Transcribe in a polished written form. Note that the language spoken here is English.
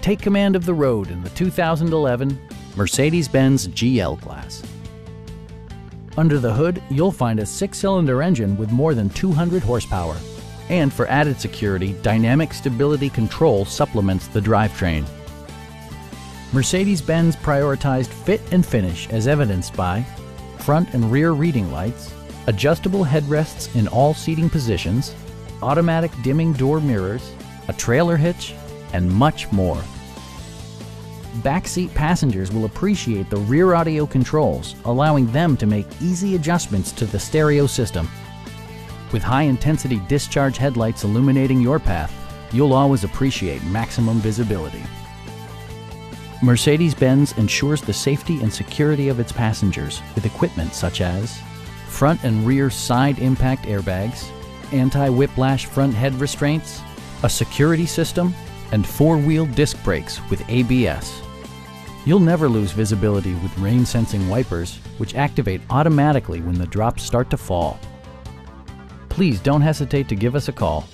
Take command of the road in the 2011 Mercedes-Benz GL-Class. Under the hood, you'll find a 6-cylinder engine with more than 200 horsepower. And for added security, dynamic stability control supplements the drivetrain. Mercedes-Benz prioritized fit and finish as evidenced by front and rear reading lights, adjustable headrests in all seating positions, automatic dimming door mirrors, a trailer hitch, and much more. Backseat passengers will appreciate the rear audio controls, allowing them to make easy adjustments to the stereo system. With high-intensity discharge headlights illuminating your path, you'll always appreciate maximum visibility. Mercedes-Benz ensures the safety and security of its passengers with equipment such as front and rear side impact airbags, anti-whiplash front head restraints, a security system, and 4-wheel disc brakes with ABS. You'll never lose visibility with rain-sensing wipers, which activate automatically when the drops start to fall. Please don't hesitate to give us a call.